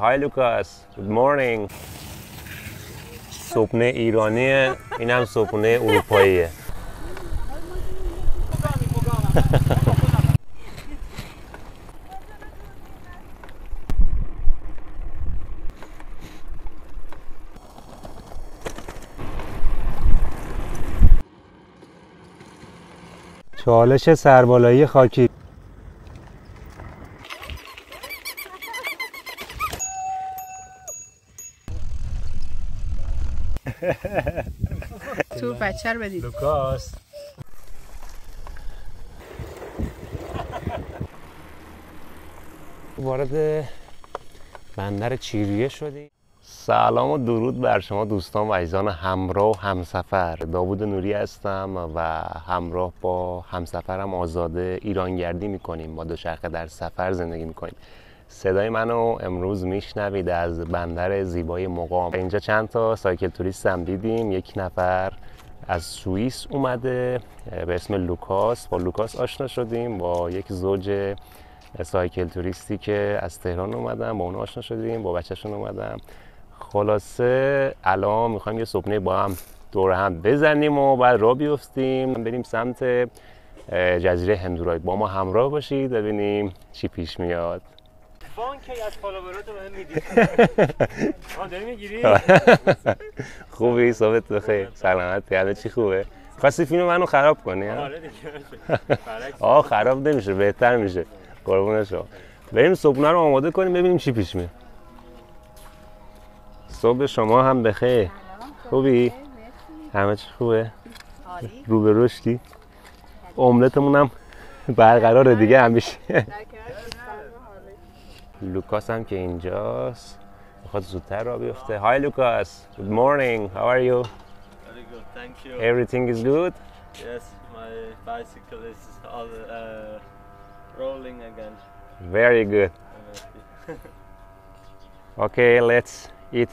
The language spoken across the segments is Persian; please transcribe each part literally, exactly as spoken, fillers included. Hi Lucas, good morning. صبحونه ایرانیه، این هم صبحونه اروپاییه. چالش سربالایی خاکی. تو بچه رو بدید لوکاس. وارد بندر چیریه شدیم. سلام و درود بر شما دوستان و عزیزان همراه و همسفر. داوود نوری هستم و همراه با همسفرم آزاده ایرانگردی میکنیم. با دوچرخه در سفر زندگی میکنیم. صدای منو امروز میشنوید از بندر زیبای مغام. اینجا چند تا سایکل توریست هم دیدیم. یک نفر از سوئیس اومده به اسم لوکاس. با لوکاس آشنا شدیم. با یک زوج سایکل توریستی که از تهران اومدن با اون آشنا شدیم. با بچه‌شون اومدم. خلاصه الان میخوایم یه صبحونه با هم دور هم بزنیم و بعد راه بیفتیم بریم سمت جزیره هندورابی. با ما همراه باشید ببینیم چی پیش میاد. بانکی از فالوورات رو هم میدید. آه داری میگیری؟ خوبی ثابت بخیر. سلامتی. همه چی خوبه؟ خواستی فیلم منو خراب کنی؟ آره دیگه باشه. آه خراب نمیشه، بهتر میشه. قربون شما. بریم صبحونه رو آماده کنیم ببینیم چی پیش میاد. صبح شما هم بخیر. خوبی؟ همه چی خوبه؟ عالی. رو به رشدی؟ املتمون هم برقراره دیگه همیشه. لوکاس هم که اینجاست میخواد زودتر را بیفته. Hi Lucas, good morning, how are you? Very good, thank you. Everything is good? Yes, my bicycle is all uh, rolling again. Very good. Okay, let's eat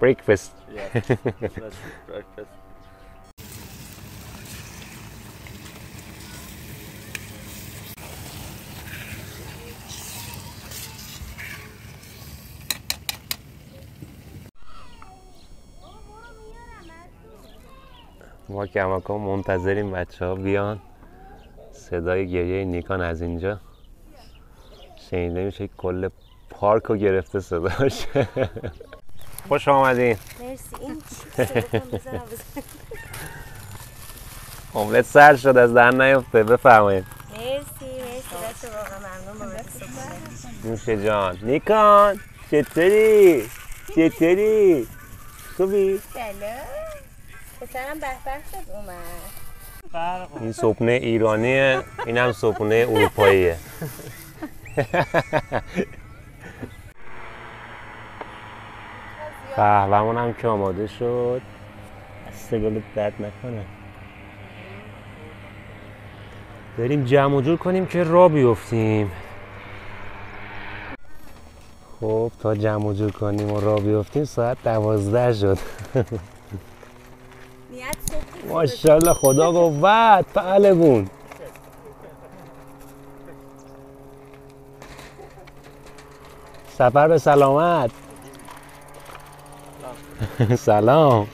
breakfast. Yeah, let's eat breakfast. ما کماکان منتظریم بچه ها بیان. صدای گریه نیکان از اینجا شنیده میشه. کل پارک رو گرفته صداش. خوش آمدین. مرسی. این املت سر شد از دهن نیفته. بفرمایید. مرسی مرسی واقعا ممنون. نوشه جان. نیکان چطوری؟ چطوری؟ خوبی؟ سلام. پسرم به‌به شد اومد. این صبحونه ایرانیه، این هم صبحونه اروپاییه. قهوه‌مون هم که آماده شد. دست گلت درد نکنه. بریم جمع و جور کنیم که راه بیفتیم. خب تا جمع و جور کنیم و راه بیفتیم ساعت دوازده شد. ماشاءالله خدا قوت. پهلوون سفر به سلامت. سلام.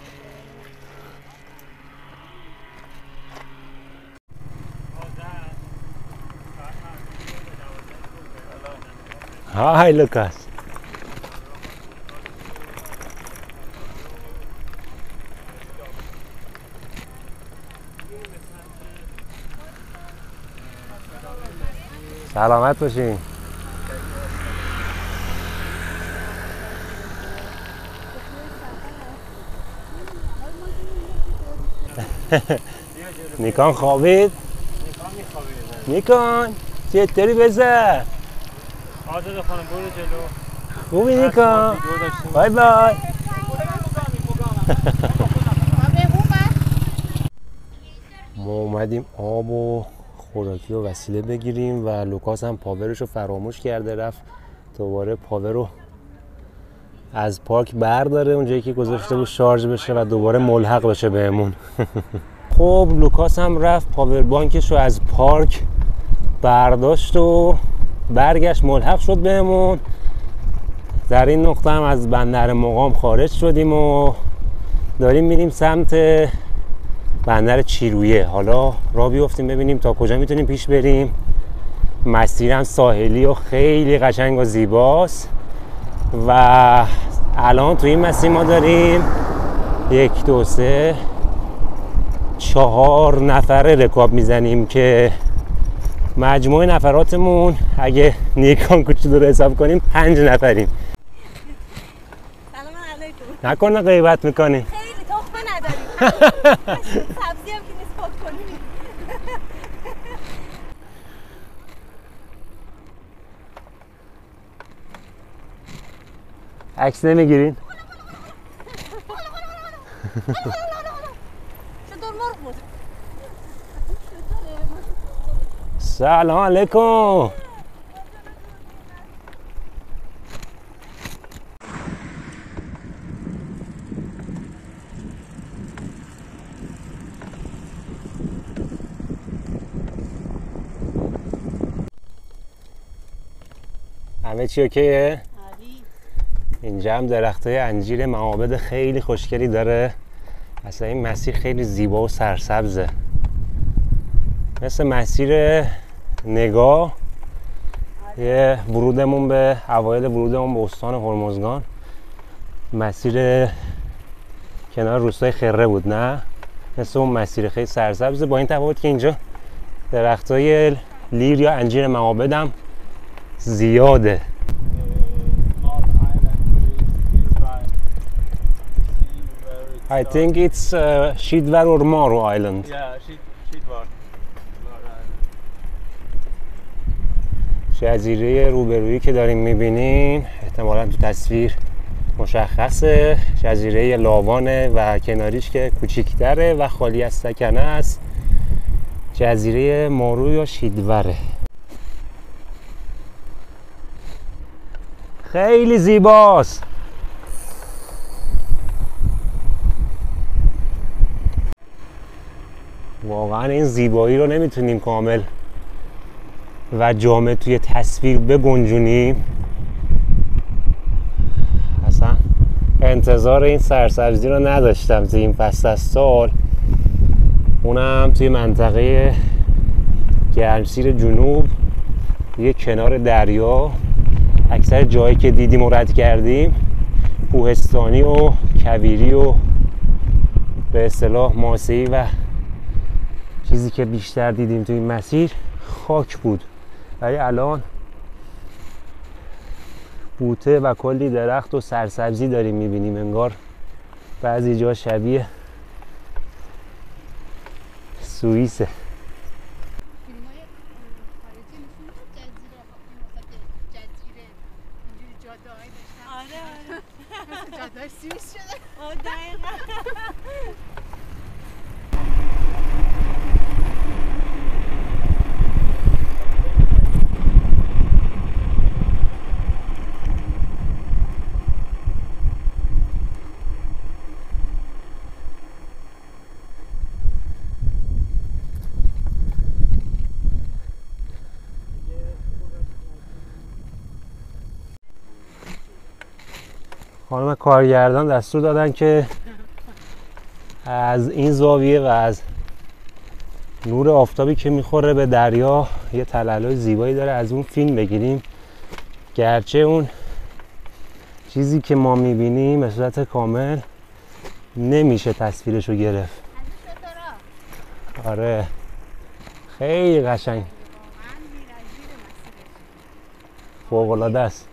های لوکاس. سلامت باشین. نیکان خوابید؟ نیکان چطوری بزن؟ آزاده خانم برو جلو. خوبی نیکان؟ بای بای. ما اومدیم آب و خوراکی رو وسیله بگیریم و لوکاس هم پاورش رو فراموش کرده رفت دوباره پاور رو از پارک برداره اونجایی که گذاشته بود شارژ بشه و دوباره ملحق بشه بهمون. خب لوکاس هم رفت پاور بانکش رو از پارک برداشت و برگشت ملحق شد بهمون. در این نقطه هم از بندر مقام خارج شدیم و داریم میریم سمت بندر چیرویه. حالا راه بیفتیم ببینیم تا کجا میتونیم پیش بریم. مسیرم ساحلی و خیلی قشنگ و زیباست و الان تو این مسیر ما داریم یک دو سه چهار نفره رکاب میزنیم که مجموع نفراتمون اگه نیکان کوچولو رو حساب کنیم پنج نفریم. سلام علیکم. نکنه غیبت میکنیم. خیلی تخمه نداریم. سبزی هم که نیست پاک کنیم. عکس نمیگیرین؟ سلام علیکم. همه چی اوکیه؟ اینجا هم درخت های انجیر معابد خیلی خوشگلی داره. اصلا این مسیر خیلی زیبا و سرسبزه، مثل مسیر نگاه. یه ورودمون به اوایل ورودمون به استان هرمزگان مسیر کنار روستای خره بود، نه مثل اون مسیر خیلی سرسبزه، با این تفاوت که اینجا درخت های لیر یا انجیر معابد هم زیاده. I think it's uh, Shidwar or Morro Island. Yeah, Shidwar. جزیره روبرویی که داریم میبینیم احتمالاً تو تصویر مشخصه، جزیره لاوانه و کناریش که کوچیک‌تره و خالی از سکنه است. جزیره مارو یا شیدوره. خیلی زیباست. واقعا این زیبایی رو نمیتونیم کامل و جامعه توی تصویر بگنجونیم. اصلا انتظار این سرسبزی رو نداشتم توی این فصل از سال، اونم توی منطقه گرمسیر جنوب، یه کنار دریا. اکثر جایی که دیدیم و رد کردیم کوهستانی و کویری و به اصطلاح ماسه‌ای، و چیزی که بیشتر دیدیم توی این مسیر خاک بود. ولی الان بوته و کلی درخت و سرسبزی داریم میبینیم، انگار بعضی جا شبیه سوئیسه. خانم کارگردان دستور دادن که از این زاویه و از نور آفتابی که میخوره به دریا یه تلالای زیبایی داره، از اون فیلم بگیریم. گرچه اون چیزی که ما میبینیم به صورت کامل نمیشه تصویرش رو گرفت. آره خیلی قشنگ، فوق‌العاده است.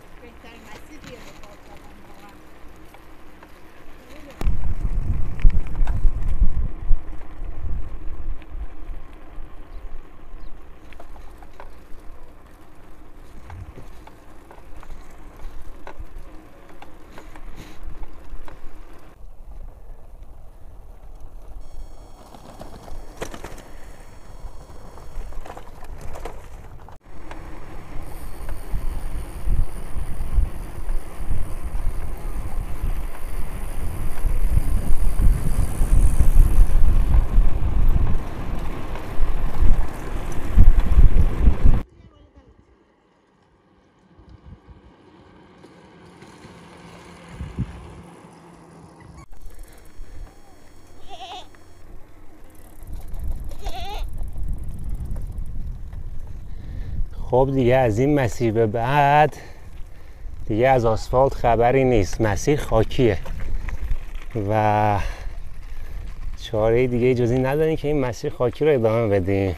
خب دیگه از این مسیر به بعد دیگه از آسفالت خبری نیست، مسیر خاکیه و چاره دیگه جز این نداریم که این مسیر خاکی رو ادامه بدیم.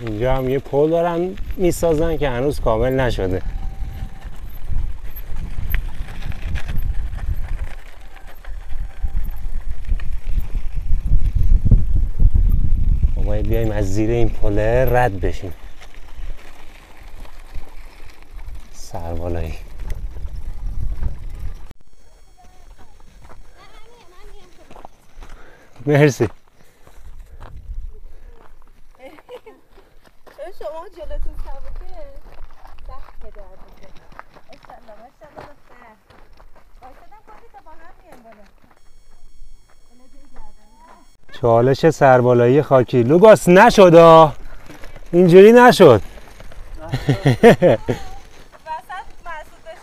اینجا هم یه پل دارن میسازن که هنوز کامل نشده. ما بیایم از زیر این پله رد بشیم. سروالایی مرسی. شما جلوتون سبکه سخت که درد میشه. اشتالله باشتن بالا سر باشتن کنید تا با هم میان بالا. چالش سربالایی خاکی لوگاس نشد، اینجوری نشد. وسط مسعودش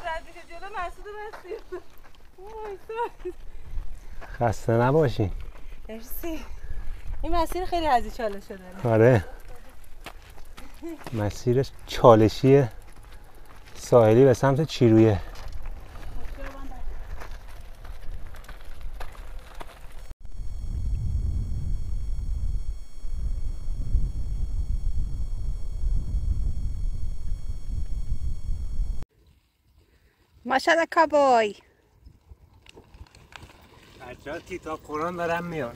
رد میشه جلو مسعود بسید. خسته نباشین. مرسی. این مسیر خیلی هزی چالش شده. آره مسیرش چالشی ساحلی به سمت چیرویه. ماشاءالله کابوی بچه‌ها کتاب قرآن دارن میان.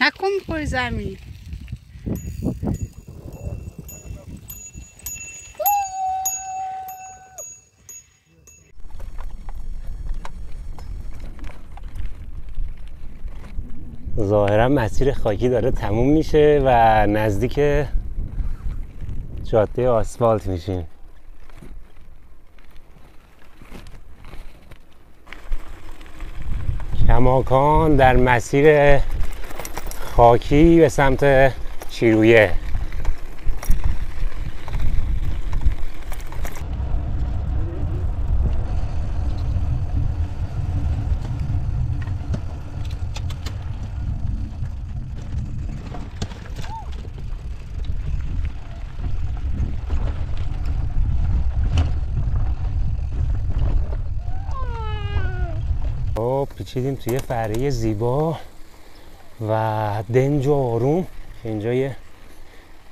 نکن پر زمین. ظاهرا مسیر خاکی داره تموم میشه و نزدیک جاده آسفالت میشیم. کماکان در مسیر خاکی به سمت چیرویه. خب پیچیدیم توی فرعی زیبا و دنج و آروم. اینجا یه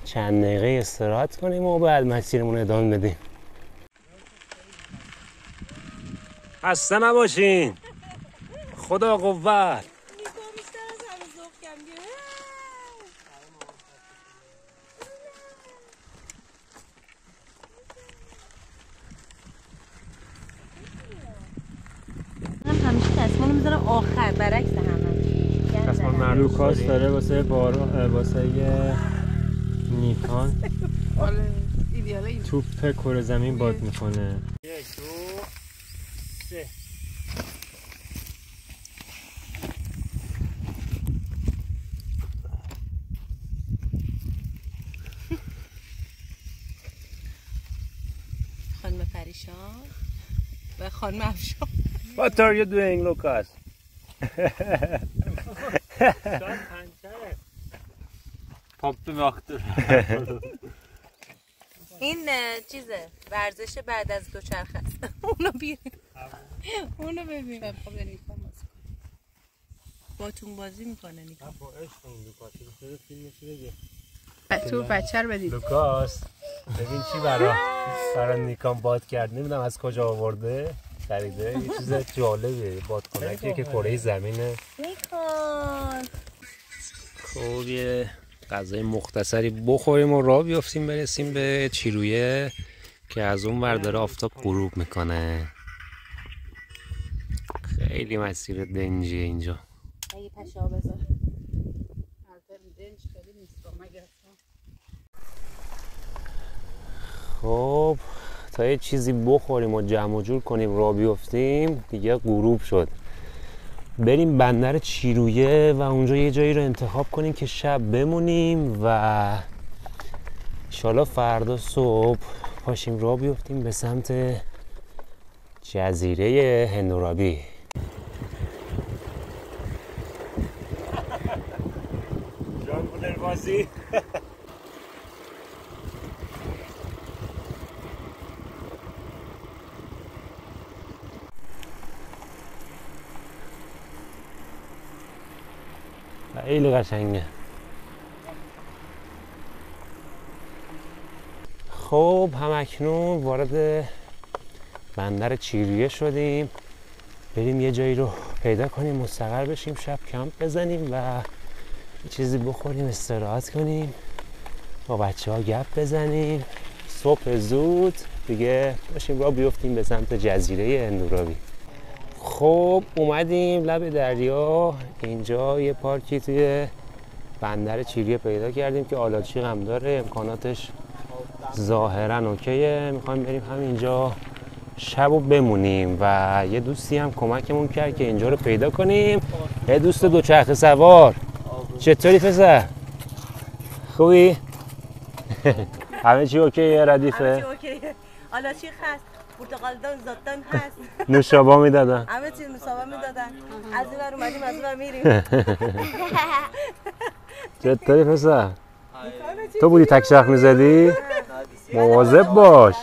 چند دقیقه استراحت کنیم و بعد مسیرمون ادامه بدیم. خسته نباشین. خدا قوت. همیشه تصمیمونو میذاره آخر برعکس همه. لوکاس داره واسه باران واسه نیکان توپ کره زمین باد میکنه. یک دو سه. خانم پریشان و خانم افشان. What are you doing, Lucas? Sen pançere Poptum yoktur. این چیزه ورزش بعد از دوچرخه است. اونو ببین. اونو ببین. باتون بازی میکنه نیکان. با عشق لوکاس فیلم میشه دیگه. تو بچر بدید. لوکاس ببین چی برا برای نیکان باد کرد. نمیدونم از کجا آورده. خریده یه چیز جالبه بادکنکیه که کره زمینه. نیکان خب یه غذای مختصری بخوریم و راه بیافتیم برسیم به چیرویه که از اون ور داره آفتاب غروب میکنه. خیلی مسیر دنجیه اینجا. اگه پشا بذار دنج خیلی نیست. خب تا یه چیزی بخوریم و جمع و جور کنیم را بیافتیم دیگه غروب شد. بریم بندر چیرویه و اونجا یه جایی رو انتخاب کنیم که شب بمونیم و انشالله فردا صبح پاشیم را بیافتیم به سمت جزیره هندورابی. خیلی قشنگه. خب همکنون وارد بندر چیرویه شدیم، بریم یه جایی رو پیدا کنیم مستقر بشیم، شب کمپ بزنیم و چیزی بخوریم استراحت کنیم، با بچه ها گپ بزنیم، صبح زود دیگه باشیم را بیفتیم به سمت جزیره هندورابی. خب اومدیم لب دریا، اینجا یه پارکی توی بندر چیرویه پیدا کردیم که آلاچیق هم داره، امکاناتش ظاهرا اوکیه. میخوایم بریم همینجا شب رو بمونیم و یه دوستی هم کمکمون کرد که اینجا رو پیدا کنیم، یه دوست دوچرخه سوار. چطوری پسر؟ خوبی؟ همه چی اوکیه؟ ردیفه؟ همه چی اوکیه، آلاچیق هست، پرتقالدان، زادتان هست، نوشابه میدادن، همه چیز نوشابه میدادن. از این بر اومدیم از اون بر میریم. چطوری پسر؟ تو بودی تک چرخ میزدی؟ مواظب باش.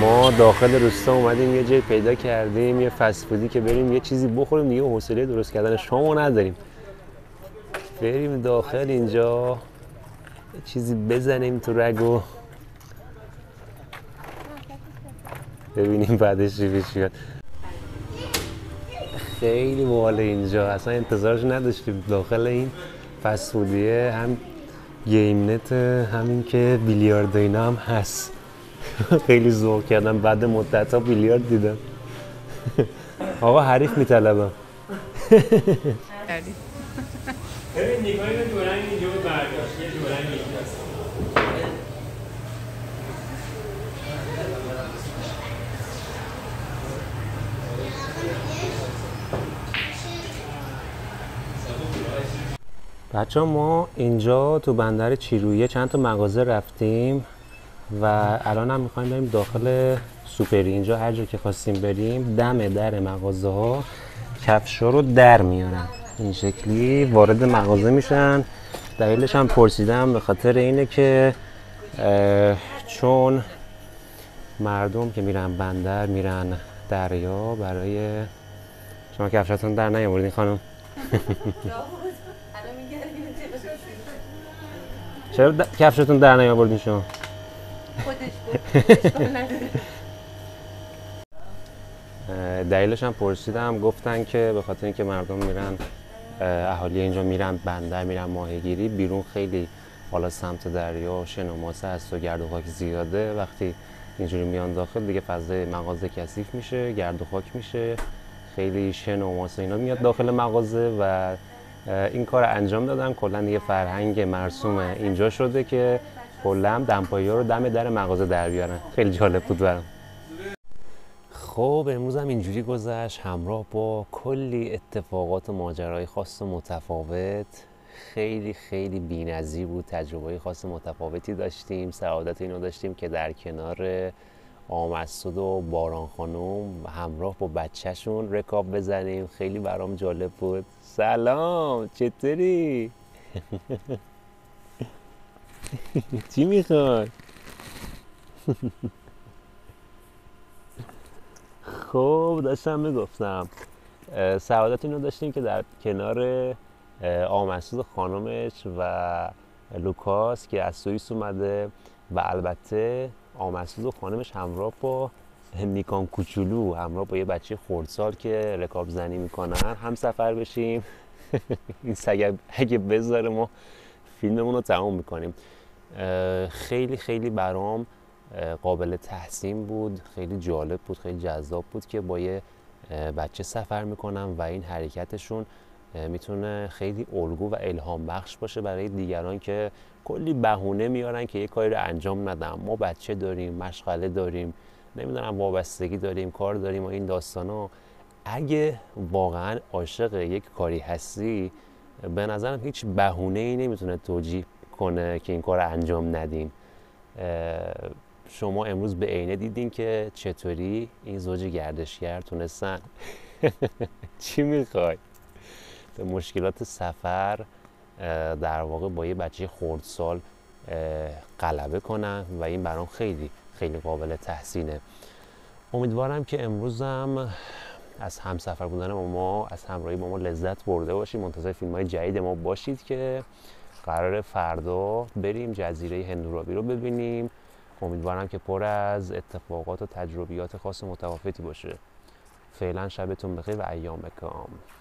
ما داخل روستا اومدیم یه جای پیدا کردیم، یه فست‌فودی که بریم یه چیزی بخوریم دیگه، حوصله درست کردن شامو نداریم. بریم داخل اینجا یه چیزی بزنیم تو رگو ببینیم بعدش چی میشه. خیلی باحال اینجا، اصلا انتظارش نداشتیم. داخل این فست‌فودیه هم گیم نت، همین که بیلیارد اینا هم هست. خیلی ذوق کردم، بعد مدت ها بیلیارد دیدم. آقا حریف میطلبم. ببین نگاهی به دورنگ اینجا برداشت، یه دورنگ اینجا هست. بچه ها ما اینجا تو بندر چیرویه چند تا مغازه رفتیم و الان هم میخوایم بریم داخل سوپری. اینجا هر جا که خواستیم بریم دم در مغازه ها کفشا رو در میارن، این شکلی وارد مغازه میشن. دلیلش هم پرسیدم، به خاطر اینه که چون مردم که میرن بندر میرن دریا، برای شما کفشاتون در نیاوردین خانم. چرا کفشتون در نیاوردین شما؟ خودش بود. دلیلش هم پرسیدم، گفتن که به خاطر اینکه مردم میرن، اهالی اینجا میرن بندر میرن ماهیگیری، بیرون خیلی بالا سمت دریا شن و ماسه هست و گرد و خاک زیاده. وقتی اینجوری میان داخل دیگه فضای مغازه کثیف میشه، گرد و خاک میشه، خیلی شن و ماسه اینا میاد داخل مغازه و این کار انجام دادن. کلا یه فرهنگ مرسوم اینجا شده که کلا دمپایی ها رو دم در مغازه در بیارن. خیلی جالب بود برام. خب امروز هم اینجوری گذشت، همراه با کلی اتفاقات و ماجرای خاص و متفاوت. خیلی خیلی بی‌نظیر بود، تجربه خاص و متفاوتی داشتیم. سعادت اینو داشتیم که در کنار مسعود و باران خانم همراه با بچه‌شون رکاب بزنیم. خیلی برام جالب بود. سلام، چطوری؟ چی میخوای؟ خب داشتم میگفتم سعادت اینو داشتیم که در کنار مسعود خانمش و لوکاس که از سوئیس اومده و البته مسعود و خانمش همراه با نیکان کوچولو، همراه با یه بچه خردسال که رکاب زنی میکنن هم سفر بشیم. این سگ اگه بذاره ما فیلممون رو تمام میکنیم. خیلی خیلی برام قابل تحسین بود، خیلی جالب بود، خیلی جذاب بود که با یه بچه سفر میکنم و این حرکتشون میتونه خیلی الگو و الهام بخش باشه برای دیگران که کلی بهونه میارن که یه کاری رو انجام ندن. ما بچه داریم، مشغله داریم، نمیدونم وابستگی داریم، کار داریم و این داستانا. اگه واقعا عاشق یک کاری هستی به نظرم هیچ بهونه‌ای نمیتونه توجیه کنه که این کار رو انجام ندیم. شما امروز به عینه دیدین که چطوری این زوج گردشگر تونستن چی میخوای؟ مشکلات سفر در واقع با یه بچه خردسال غلبه کنن و این برام خیلی خیلی قابل تحسینه. امیدوارم که امروزم از همسفر بودن با ما، از همراهی با ما لذت برده باشید. منتظر فیلم‌های جدید ما باشید که قرار فردا بریم جزیره هندورابی رو ببینیم. امیدوارم که پر از اتفاقات و تجربیات خاص متفاوتی باشه. فعلا شبتون بخیر و ایام کام.